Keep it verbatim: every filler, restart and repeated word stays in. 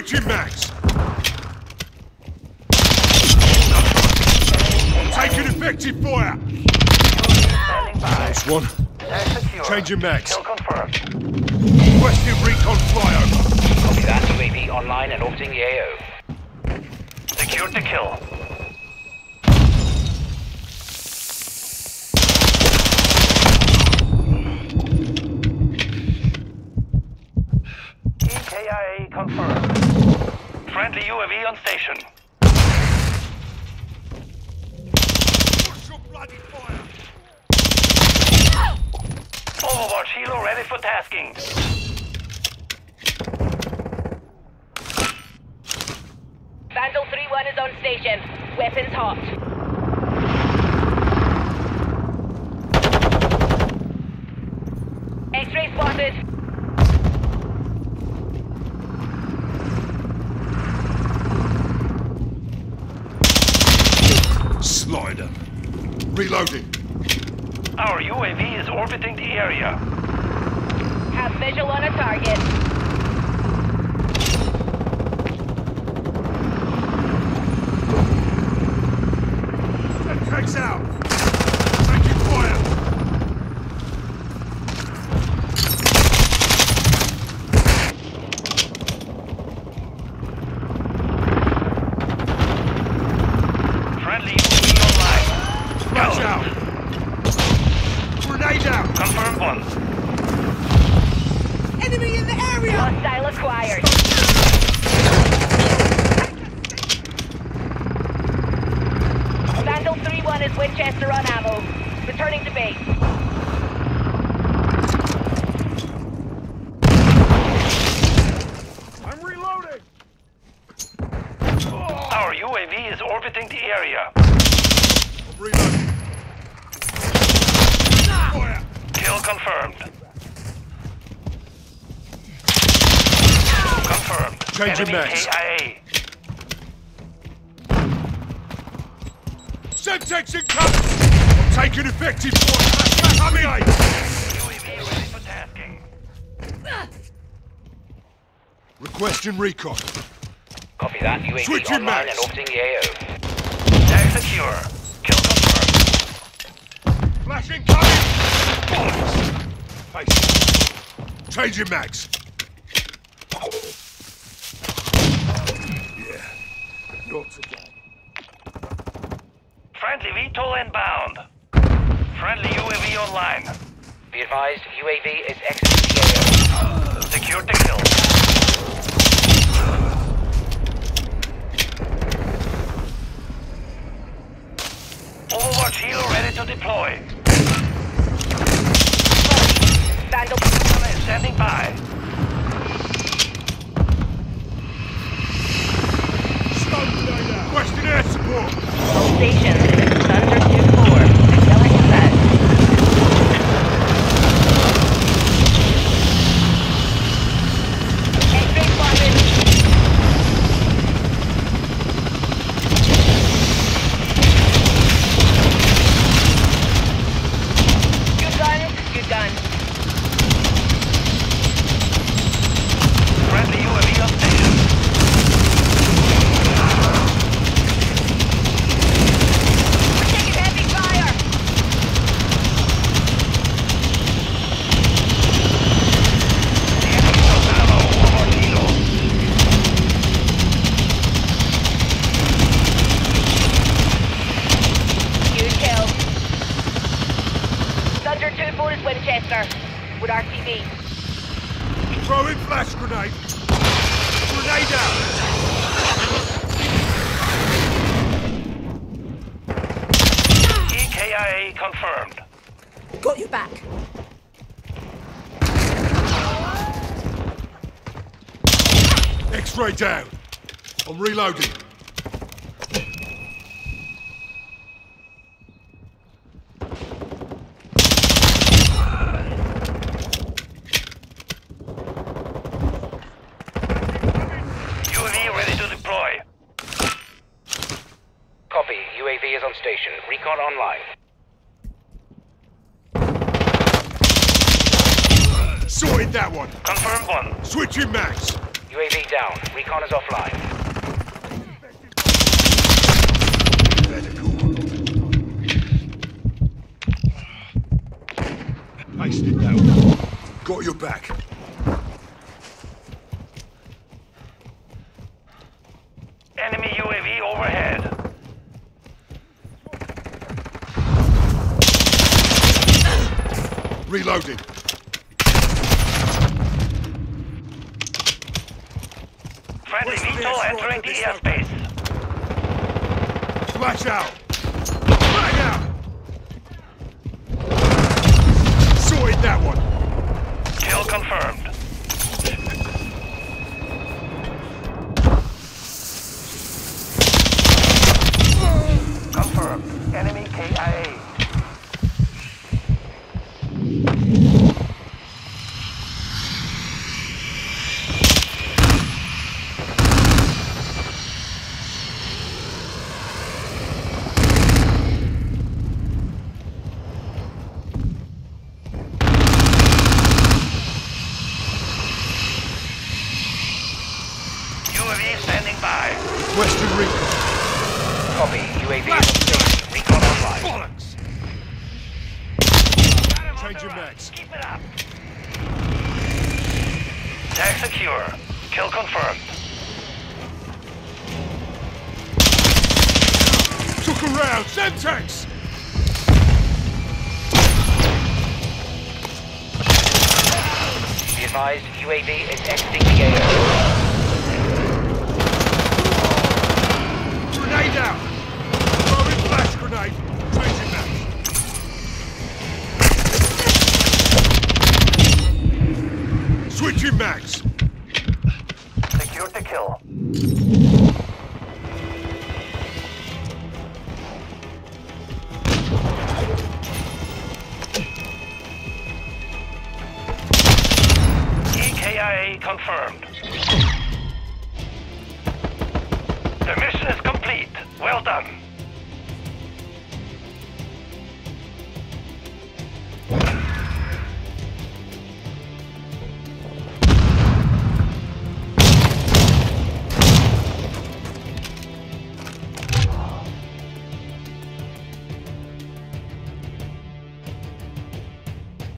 Switching backs! Taking effective fire! Nice one. Changing max. Kill confirmed. Rescue recon flyover. Copy that. U A V online and orbiting the A O. Secured the kill. E K I A confirmed. Friendly U A V on station. Watch your bloody fire! Overwatch Hilo ready for tasking. Vandal three one is on station. Weapons hot. X-ray spotted. Slider. Reloading. Our U A V is orbiting the area. Have visual on a target. That track's out. Taking fire. Friendly U A V online. Watch out. Down. Confirm one. Enemy in the area! Hostile acquired. Vandal three one is Winchester on ammo. Returning to base. I'm reloading! Oh. Our U A V is orbiting the area. I'm reloading. Kill confirmed. Confirmed. Changing max. K I A. Semtex incoming! I'm taking effective fire. Coming in! U A V ready for tasking. Requesting recon. Copy that. U A V Switching online max. And orbiting the A O. Tag secure. Kill confirmed. Flash incoming! Changing max. Yeah, not today. Friendly V TOL inbound. Friendly U A V online. Be advised, U A V is exiting the area. Secure the kill. Overwatch Hilo ready to deploy. Vandal is standing by. Stun down. Question air support. All stations. Thunder two four. Yelling set. Entry spotted. Good guns. Good guns. Winchester with R T B. Throwing flash grenade. Grenade out. E K I A confirmed. Got you back. X-ray down. I'm reloading. U A V is on station. Recon online. Sorted that one. Confirmed one. Switching max. U A V down. Recon is offline. Iced it now. Got your back. Enemy U A V overhead. Reloading. Friendly VTOL entering the airspace. Flash out. Flag out. That one. Kill confirmed. Confirmed. Enemy K I A. Western Recon. Copy. U A V upstairs. Recon online. Bollocks! Change your mags. Keep it up. Tag secure. Kill confirmed. Took a round. Send tanks! Be advised, U A V is exiting the area. Grenade out! Throwing flash grenade! Changing mags! Switching mags! Secure the kill. E K I A confirmed. The mission is complete. Well done.